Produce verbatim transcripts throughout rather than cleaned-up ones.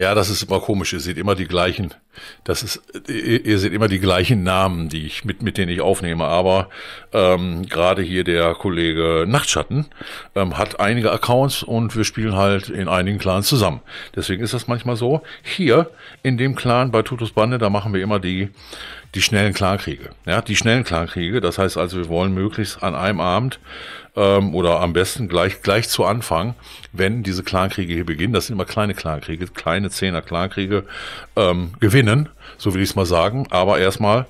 Ja, das ist immer komisch. Ihr seht immer die gleichen. Das ist, ihr, ihr seht immer die gleichen Namen, die ich mit mit denen ich aufnehme. Aber ähm, gerade hier der Kollege Nachtschatten ähm, hat einige Accounts und wir spielen halt in einigen Clans zusammen. Deswegen ist das manchmal so. Hier in dem Clan bei Totos Bande, da machen wir immer die die schnellen Clankriege. Ja, die schnellen Clankriege. Das heißt also, wir wollen möglichst an einem Abend oder am besten gleich gleich zu Anfang, wenn diese Clankriege hier beginnen, das sind immer kleine Clankriege, kleine Zehner-Clankriege, ähm, gewinnen, so will ich es mal sagen. Aber erstmal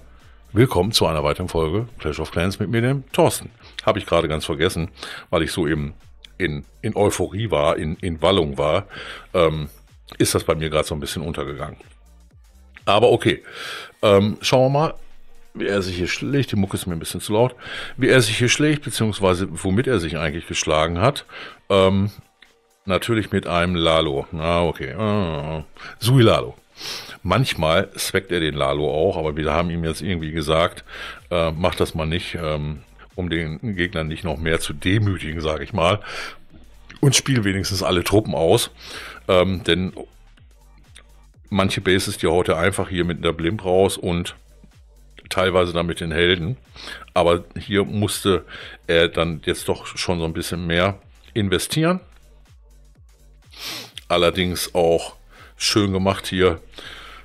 willkommen zu einer weiteren Folge Clash of Clans mit mir, dem Thorsten. Habe ich gerade ganz vergessen, weil ich so eben in, in Euphorie war, in, in Wallung war, ähm, ist das bei mir gerade so ein bisschen untergegangen. Aber okay, ähm, schauen wir mal. Wie er sich hier schlägt, die Mucke ist mir ein bisschen zu laut, wie er sich hier schlägt, beziehungsweise womit er sich eigentlich geschlagen hat. Ähm, natürlich mit einem Lalo. Ah, okay. Ah, Sui Lalo. Manchmal zweckt er den Lalo auch, aber wir haben ihm jetzt irgendwie gesagt, äh, macht das mal nicht, ähm, um den Gegner nicht noch mehr zu demütigen, sage ich mal. Und spiel wenigstens alle Truppen aus, ähm, denn manche Bases, die haut er einfach hier mit der Blimp raus und teilweise dann mit den Helden, aber hier musste er dann jetzt doch schon so ein bisschen mehr investieren. Allerdings auch schön gemacht hier.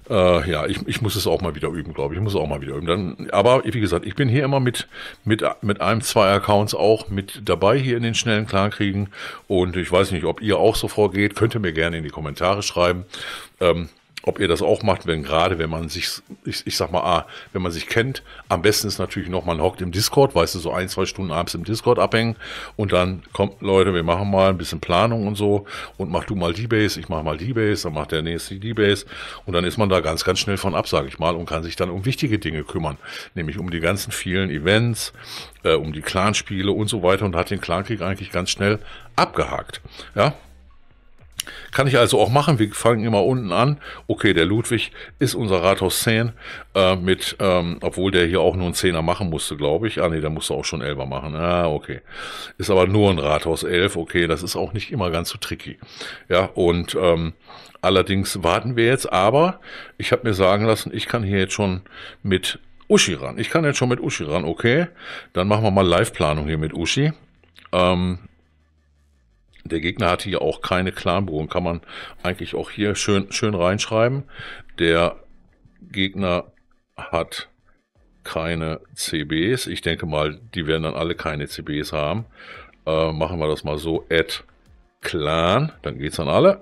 Äh, ja, ich, ich muss es auch mal wieder üben, glaube ich. Ich muss es auch mal wieder üben. Dann, aber wie gesagt, ich bin hier immer mit, mit, mit einem, zwei Accounts auch mit dabei hier in den schnellen Clankriegen. Und ich weiß nicht, ob ihr auch so vorgeht. Könnt ihr mir gerne in die Kommentare schreiben. Ähm, Ob ihr das auch macht, wenn gerade, wenn man sich, ich, ich sag mal, ah, wenn man sich kennt, am besten ist natürlich noch, man hockt im Discord, weißt du, so ein, zwei Stunden abends im Discord abhängen und dann kommt, Leute, wir machen mal ein bisschen Planung und so und mach du mal die Base, ich mach mal die Base, dann macht der nächste die Base und dann ist man da ganz, ganz schnell von ab, sage ich mal, und kann sich dann um wichtige Dinge kümmern, nämlich um die ganzen vielen Events, äh, um die Clanspiele und so weiter und hat den Clankrieg eigentlich ganz schnell abgehakt, ja. Kann ich also auch machen, wir fangen immer unten an. Okay, der Ludwig ist unser Rathaus zehn, äh, mit, ähm, obwohl der hier auch nur einen Zehner machen musste, glaube ich. Ah ne, der musste auch schon Elfer machen, ah okay. Ist aber nur ein Rathaus elf, okay, das ist auch nicht immer ganz so tricky. Ja, und ähm, allerdings warten wir jetzt, aber ich habe mir sagen lassen, ich kann hier jetzt schon mit Uschi ran. Ich kann jetzt schon mit Uschi ran, okay. Dann machen wir mal Live-Planung hier mit Uschi. Ähm... Der Gegner hatte hier auch keine Clanburgen, kann man eigentlich auch hier schön, schön reinschreiben. Der Gegner hat keine C Bs. Ich denke mal, die werden dann alle keine C Bs haben. Äh, machen wir das mal so, add Clan, dann geht's an alle.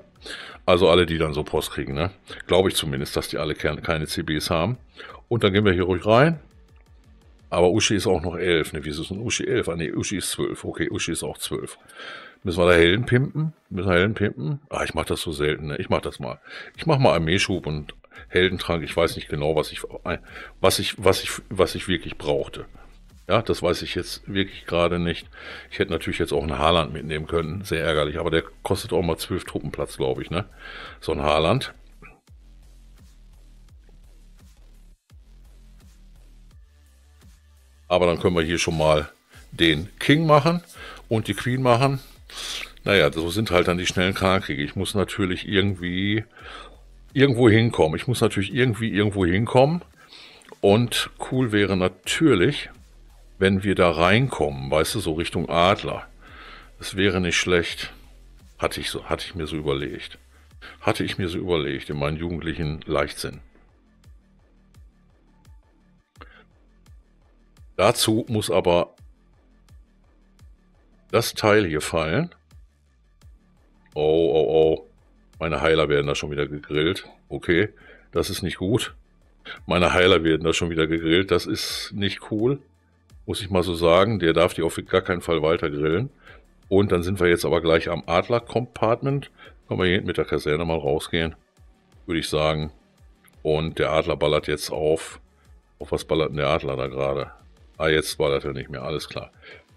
Also alle, die dann so Post kriegen, ne? Glaube ich zumindest, dass die alle keine C Bs haben. Und dann gehen wir hier ruhig rein. Aber Uschi ist auch noch elf, ne? Wieso ist denn Uschi elf? Ah ne, Uschi ist zwölf. Okay, Uschi ist auch zwölf. Müssen wir da Helden pimpen? Müssen wir Helden pimpen? Ah, ich mache das so selten, ne? Ich mache das mal. Ich mache mal Armeeschub und Heldentrank. Ich weiß nicht genau, was ich, was ich, was ich, was ich wirklich brauchte. Ja, das weiß ich jetzt wirklich gerade nicht. Ich hätte natürlich jetzt auch einen Haaland mitnehmen können. Sehr ärgerlich. Aber der kostet auch mal zwölf Truppenplatz, glaube ich, ne? So ein Haaland. Aber dann können wir hier schon mal den King machen und die Queen machen. Naja, so sind halt dann die schnellen Clankriege. Ich muss natürlich irgendwie irgendwo hinkommen. Ich muss natürlich irgendwie irgendwo hinkommen. Und cool wäre natürlich, wenn wir da reinkommen, weißt du, so Richtung Adler. Das wäre nicht schlecht. Hatte ich, so, hatte ich mir so überlegt. Hatte ich mir so überlegt in meinen jugendlichen Leichtsinn. Dazu muss aber das Teil hier fallen. Oh, oh, oh. Meine Heiler werden da schon wieder gegrillt. Okay, das ist nicht gut. Meine Heiler werden da schon wieder gegrillt. Das ist nicht cool. Muss ich mal so sagen. Der darf die auf gar keinen Fall weiter grillen. Und dann sind wir jetzt aber gleich am Adler-Compartment. Können wir hier hinten mit der Kaserne mal rausgehen. Würde ich sagen. Und der Adler ballert jetzt auf. Auf was ballert denn der Adler da gerade? Ah, jetzt war das ja nicht mehr, alles klar.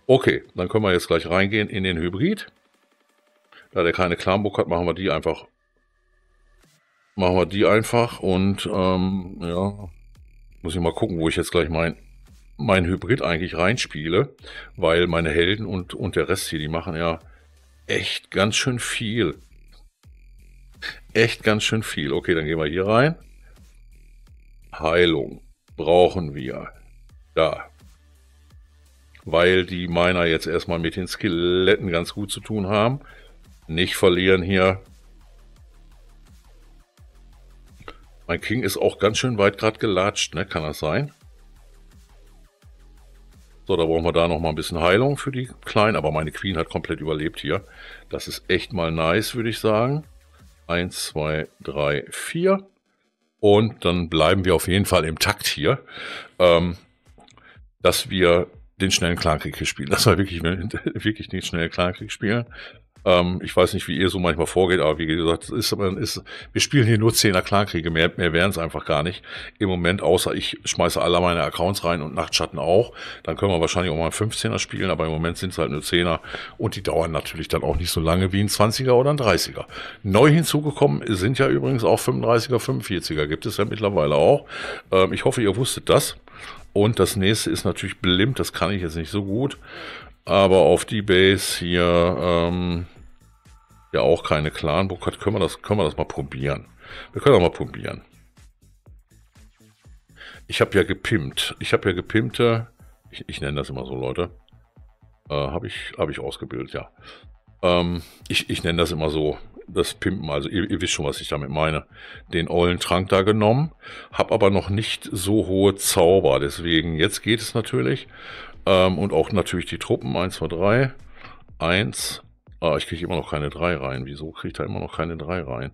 Okay, dann können wir jetzt gleich reingehen in den Hybrid. Da der keine Clanburg hat, machen wir die einfach. Machen wir die einfach und ähm, ja, muss ich mal gucken, wo ich jetzt gleich mein, mein Hybrid eigentlich reinspiele, weil meine Helden und, und der Rest hier, die machen ja echt ganz schön viel. echt ganz schön viel. Okay, dann gehen wir hier rein. Heilung brauchen wir. Da. Weil die Miner jetzt erstmal mit den Skeletten ganz gut zu tun haben. Nicht verlieren hier. Mein King ist auch ganz schön weit gerade gelatscht, ne? Kann das sein? So, da brauchen wir da nochmal ein bisschen Heilung für die Kleinen. Aber meine Queen hat komplett überlebt hier. Das ist echt mal nice, würde ich sagen. Eins, zwei, drei, vier. Und dann bleiben wir auf jeden Fall im Takt hier. Ähm, dass wir den schnellen Clankrieg hier spielen. Das war wirklich, wirklich den schnellen Clankrieg spielen. Ähm, ich weiß nicht, wie ihr so manchmal vorgeht, aber wie gesagt, ist, ist, wir spielen hier nur zehner Clankriege, mehr, mehr wären es einfach gar nicht im Moment, außer ich schmeiße alle meine Accounts rein und Nachtschatten auch. Dann können wir wahrscheinlich auch mal einen fünfzehner spielen, aber im Moment sind es halt nur zehner und die dauern natürlich dann auch nicht so lange wie ein zwanziger oder ein dreißiger. Neu hinzugekommen sind ja übrigens auch fünfunddreißiger, fünfundvierziger, gibt es ja mittlerweile auch. Ähm, ich hoffe, ihr wusstet das. Und das nächste ist natürlich Blimp, das kann ich jetzt nicht so gut, aber auf die Base hier, ähm, ja auch keine Clanburg hat, können wir das, können wir das mal probieren. Wir können auch mal probieren. Ich habe ja gepimpt, ich habe ja gepimpte, ich, ich nenne das immer so, Leute, äh, habe ich, hab ich ausgebildet, ja. Ähm, ich, ich nenne das immer so, das Pimpen, also ihr, ihr wisst schon, was ich damit meine, den ollen Trank da genommen, habe aber noch nicht so hohe Zauber, deswegen, jetzt geht es natürlich, ähm, und auch natürlich die Truppen, eins, zwei, drei, eins, ah, ich kriege immer noch keine drei rein, wieso kriege ich da immer noch keine drei rein?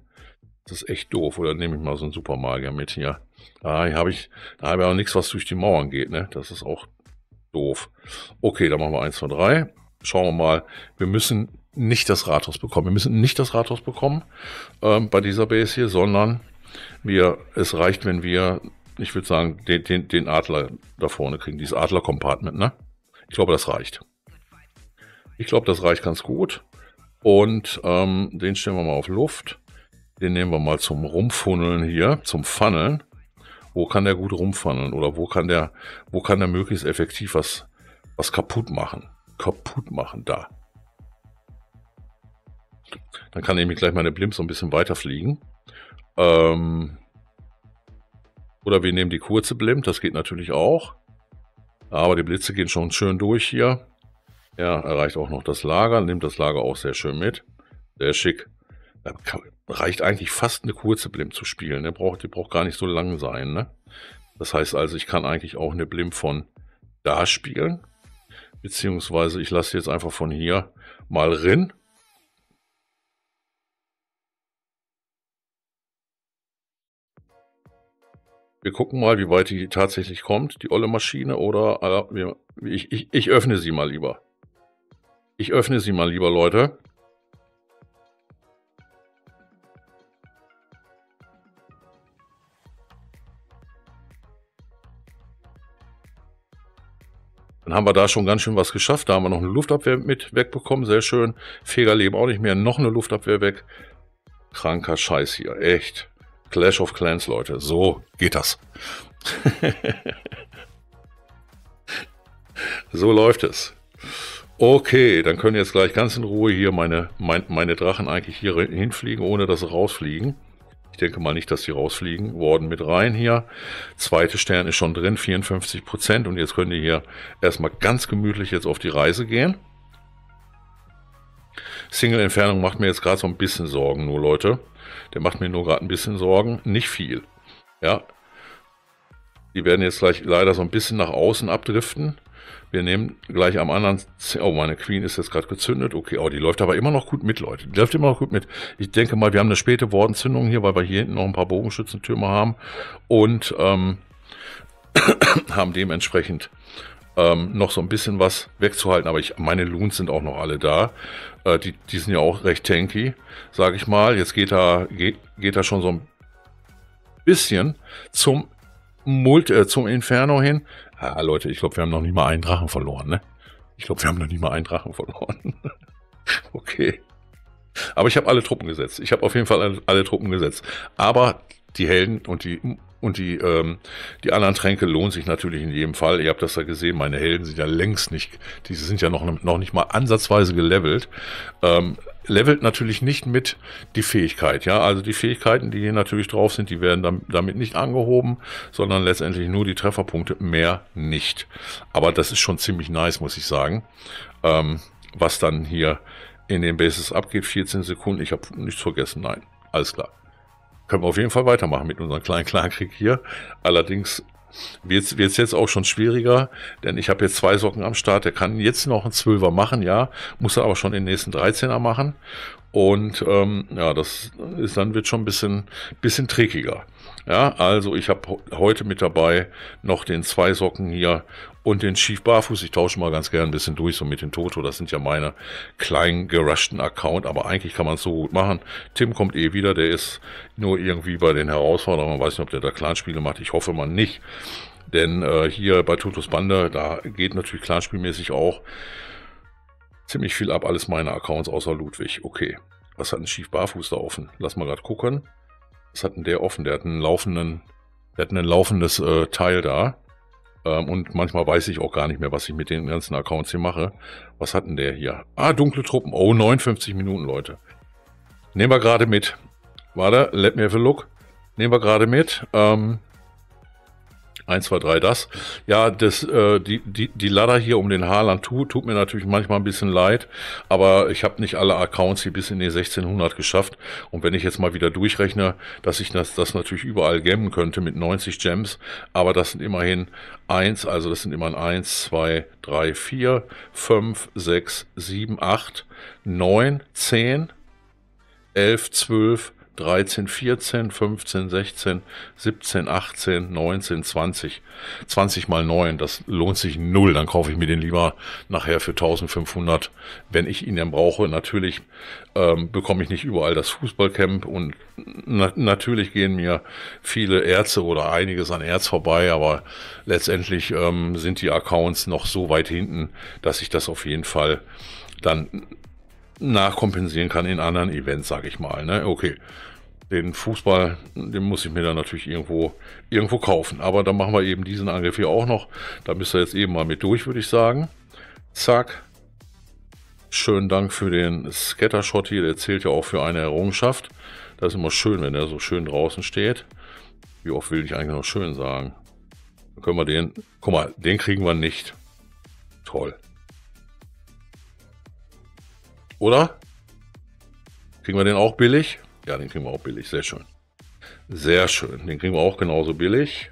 Das ist echt doof, oder nehme ich mal so einen Supermagier mit hier, ah, hier habe ich, da habe ich auch nichts, was durch die Mauern geht, ne, das ist auch doof. Okay, dann machen wir eins, zwei, drei, schauen wir mal, wir müssen nicht das Rathaus bekommen. Wir müssen nicht das Rathaus bekommen ähm, bei dieser Base hier, sondern wir, es reicht, wenn wir, ich würde sagen, den, den, den Adler da vorne kriegen, dieses Adler-Compartment, ne? Ich glaube, das reicht. Ich glaube, das reicht ganz gut. Und ähm, den stellen wir mal auf Luft. Den nehmen wir mal zum Rumfunneln hier, zum Funneln. Wo kann der gut rumfunneln? Oder wo kann der, wo kann der möglichst effektiv was, was kaputt machen? Kaputt machen, da. Dann kann nämlich gleich meine Blimps so ein bisschen weiterfliegen. Ähm, oder wir nehmen die kurze Blimp, das geht natürlich auch. Aber die Blitze gehen schon schön durch hier. Ja, erreicht auch noch das Lager, nimmt das Lager auch sehr schön mit. Sehr schick. Da kann, reicht eigentlich fast eine kurze Blimp zu spielen. Der braucht, die braucht gar nicht so lang sein. Ne? Das heißt also, ich kann eigentlich auch eine Blimp von da spielen. Beziehungsweise ich lasse jetzt einfach von hier mal rin. Wir gucken mal, wie weit die tatsächlich kommt, die olle Maschine, oder ich, ich, ich öffne sie mal lieber. Ich öffne sie mal lieber, Leute. Dann haben wir da schon ganz schön was geschafft. Da haben wir noch eine Luftabwehr mit wegbekommen, sehr schön. Fegerleben auch nicht mehr, noch eine Luftabwehr weg. Kranker Scheiß hier, echt. Clash of Clans, Leute. So geht das. So läuft es. Okay, dann können jetzt gleich ganz in Ruhe hier meine, mein, meine Drachen eigentlich hier hinfliegen, ohne dass sie rausfliegen. Ich denke mal nicht, dass sie rausfliegen. Worden mit rein hier. Zweite Stern ist schon drin, vierundfünfzig Prozent. Und jetzt könnt ihr hier erstmal ganz gemütlich jetzt auf die Reise gehen. Single-Entfernung macht mir jetzt gerade so ein bisschen Sorgen, nur Leute. Der macht mir nur gerade ein bisschen Sorgen. Nicht viel. Ja. Die werden jetzt gleich leider so ein bisschen nach außen abdriften. Wir nehmen gleich am anderen... Oh, meine Queen ist jetzt gerade gezündet. Okay, oh, die läuft aber immer noch gut mit, Leute. Die läuft immer noch gut mit. Ich denke mal, wir haben eine späte Wortenzündung hier, weil wir hier hinten noch ein paar Bogenschützentürme haben. Und ähm, haben dementsprechend... Ähm, noch so ein bisschen was wegzuhalten, aber ich, meine Loons sind auch noch alle da. Äh, die, die sind ja auch recht tanky, sage ich mal. Jetzt geht er, geht, geht er schon so ein bisschen zum, Mult, äh, zum Inferno hin. Ah, Leute, ich glaube, wir haben noch nicht mal einen Drachen verloren, ne? Ich glaube, wir haben noch nicht mal einen Drachen verloren. Okay. Aber ich habe alle Truppen gesetzt. Ich habe auf jeden Fall alle, alle Truppen gesetzt. Aber die Helden und die Und die, ähm, die anderen Tränke lohnen sich natürlich in jedem Fall. Ihr habt das ja gesehen, meine Helden sind ja längst nicht, die sind ja noch, noch nicht mal ansatzweise gelevelt. Ähm, levelt natürlich nicht mit die Fähigkeit. Ja? Also die Fähigkeiten, die hier natürlich drauf sind, die werden damit nicht angehoben, sondern letztendlich nur die Trefferpunkte, mehr nicht. Aber das ist schon ziemlich nice, muss ich sagen, ähm, was dann hier in den Bases abgeht. vierzehn Sekunden, ich habe nichts vergessen, nein, alles klar. Können wir auf jeden Fall weitermachen mit unserem kleinen Clankrieg hier. Allerdings wird es jetzt auch schon schwieriger, denn ich habe jetzt zwei Socken am Start. Der kann jetzt noch einen Zwölfer machen, ja, muss er aber schon den nächsten Dreizehner machen. Und ähm, ja, das ist dann wird schon ein bisschen, bisschen trickiger. Ja, also ich habe heute mit dabei noch den Zwei-Socken hier und den Schiefbarfuß. Ich tausche mal ganz gerne ein bisschen durch, so mit den Toto. Das sind ja meine kleinen, gerushten Account, aber eigentlich kann man es so gut machen. Tim kommt eh wieder, der ist nur irgendwie bei den Herausforderungen. Man weiß nicht, ob der da Clanspiele macht. Ich hoffe mal nicht, denn äh, hier bei Totos Bande, da geht natürlich Clanspielmäßig auch ziemlich viel ab, alles meine Accounts außer Ludwig. Okay, was hat ein Schiefbarfuß da offen? Lass mal gerade gucken. Was hat denn der offen? Der hat einen laufenden, der hat ein laufendes äh, Teil da. Ähm, und manchmal weiß ich auch gar nicht mehr, was ich mit den ganzen Accounts hier mache. Was hat denn der hier? Ah, dunkle Truppen. Oh, neunundfünfzig Minuten, Leute. Nehmen wir gerade mit. Warte, let me have a look. Nehmen wir gerade mit. Ähm... eins, zwei, drei, das. Ja, das, äh, die, die, die Ladder hier um den Haaland tut, tut mir natürlich manchmal ein bisschen leid, aber ich habe nicht alle Accounts hier bis in die sechzehnhundert geschafft. Und wenn ich jetzt mal wieder durchrechne, dass ich das, das natürlich überall gemmen könnte mit neunzig Gems, aber das sind immerhin eins, also das sind immerhin eins, zwei, drei, vier, fünf, sechs, sieben, acht, neun, zehn, elf, zwölf, dreizehn, vierzehn, fünfzehn, sechzehn, siebzehn, achtzehn, neunzehn, zwanzig. zwanzig mal neun, das lohnt sich null. Dann kaufe ich mir den lieber nachher für eintausendfünfhundert, wenn ich ihn dann brauche. Natürlich ähm, bekomme ich nicht überall das Fußballcamp und na natürlich gehen mir viele Ärzte oder einiges an Ärzte vorbei, aber letztendlich ähm, sind die Accounts noch so weit hinten, dass ich das auf jeden Fall dann nachkompensieren kann in anderen Events, sage ich mal. Ne? Okay, den Fußball, den muss ich mir dann natürlich irgendwo, irgendwo kaufen. Aber dann machen wir eben diesen Angriff hier auch noch. Da müsst ihr jetzt eben mal mit durch, würde ich sagen. Zack. Schönen Dank für den Scattershot hier. Der zählt ja auch für eine Errungenschaft. Das ist immer schön, wenn er so schön draußen steht. Wie oft will ich eigentlich noch schön sagen? Dann können wir den, guck mal, den kriegen wir nicht. Toll. Oder? Kriegen wir den auch billig? Ja, den kriegen wir auch billig. Sehr schön. Sehr schön. Den kriegen wir auch genauso billig.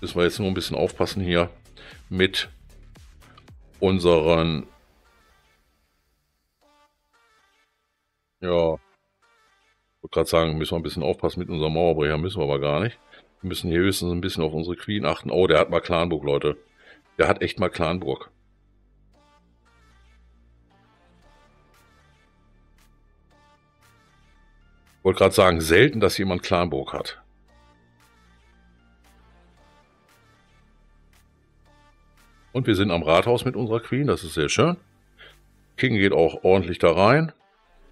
Müssen wir jetzt nur ein bisschen aufpassen hier mit unseren... Ja, ich wollte gerade sagen, müssen wir ein bisschen aufpassen mit unserem Mauerbrecher. Müssen wir aber gar nicht. Wir müssen hier höchstens ein bisschen auf unsere Queen achten. Oh, der hat mal Clanburg, Leute. Der hat echt mal Clanburg. Ich wollte gerade sagen, selten, dass jemand Clanburg hat. Und wir sind am Rathaus mit unserer Queen, das ist sehr schön. King geht auch ordentlich da rein.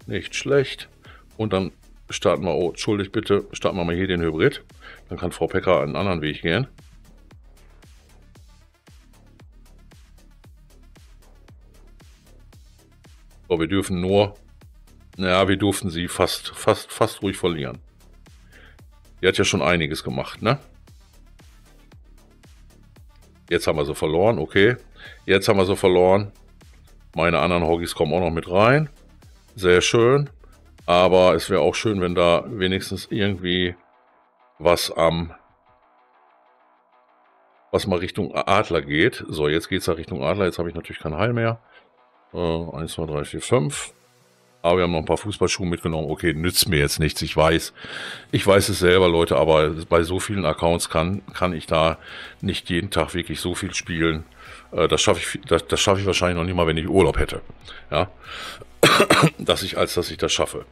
Nicht schlecht. Und dann starten wir, oh, entschuldigt bitte, starten wir mal hier den Hybrid. Dann kann Frau Pecker einen anderen Weg gehen. So, wir dürfen nur... Ja, wir durften sie fast, fast, fast ruhig verlieren. Die hat ja schon einiges gemacht, ne? Jetzt haben wir sie verloren, okay. Jetzt haben wir sie verloren. Meine anderen Hoggys kommen auch noch mit rein. Sehr schön. Aber es wäre auch schön, wenn da wenigstens irgendwie was am... was mal Richtung Adler geht. So, jetzt geht es ja Richtung Adler. Jetzt habe ich natürlich kein Heil mehr. Äh, eins, zwei, drei, vier, fünf... Aber wir haben noch ein paar Fußballschuhe mitgenommen. Okay, nützt mir jetzt nichts. Ich weiß, ich weiß es selber, Leute. Aber bei so vielen Accounts kann, kann ich da nicht jeden Tag wirklich so viel spielen. Das schaffe ich, das, das schaffe ich wahrscheinlich noch nicht mal, wenn ich Urlaub hätte. Ja, dass ich, als dass ich das schaffe.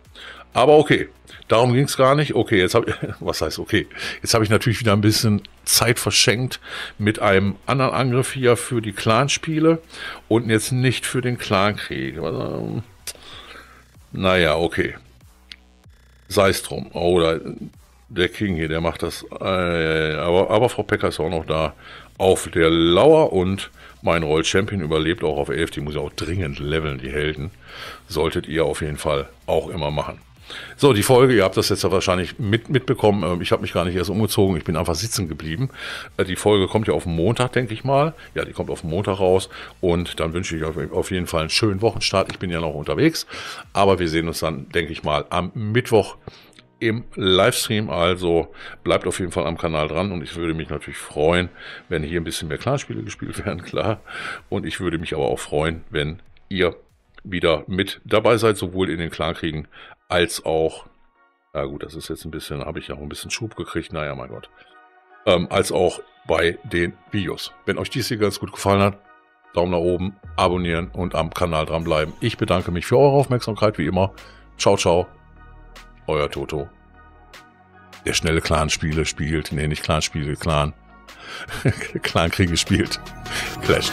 Aber okay, darum ging es gar nicht. Okay, jetzt habe ich, was heißt okay? Jetzt habe ich natürlich wieder ein bisschen Zeit verschenkt mit einem anderen Angriff hier für die Clanspiele und jetzt nicht für den Clankrieg. Naja, okay. Sei es drum. Oh, da, Der King hier, der macht das. Äh, aber, aber Frau Becker ist auch noch da auf der Lauer und mein Roll Champion überlebt auch auf elf. Die muss ja auch dringend leveln, die Helden. Solltet ihr auf jeden Fall auch immer machen. So, die Folge, ihr habt das jetzt ja wahrscheinlich mit, mitbekommen. Ich habe mich gar nicht erst umgezogen, ich bin einfach sitzen geblieben. Die Folge kommt ja auf Montag, denke ich mal. Ja, die kommt auf Montag raus und dann wünsche ich euch auf jeden Fall einen schönen Wochenstart. Ich bin ja noch unterwegs, aber wir sehen uns dann, denke ich mal, am Mittwoch im Livestream. Also bleibt auf jeden Fall am Kanal dran und ich würde mich natürlich freuen, wenn hier ein bisschen mehr Clanspiele gespielt werden, klar. Und ich würde mich aber auch freuen, wenn ihr wieder mit dabei seid, sowohl in den Clankriegen als auch, na gut, das ist jetzt ein bisschen, habe ich ja auch ein bisschen Schub gekriegt, naja, mein Gott, ähm, als auch bei den Videos. Wenn euch dies hier ganz gut gefallen hat, Daumen nach oben, abonnieren und am Kanal dranbleiben. Ich bedanke mich für eure Aufmerksamkeit, wie immer. Ciao, ciao, euer Toto. Der schnelle Clan-Spiele spielt, nee, nicht Clan-Spiele, Clan, Clan-Kriege spielt, Clash.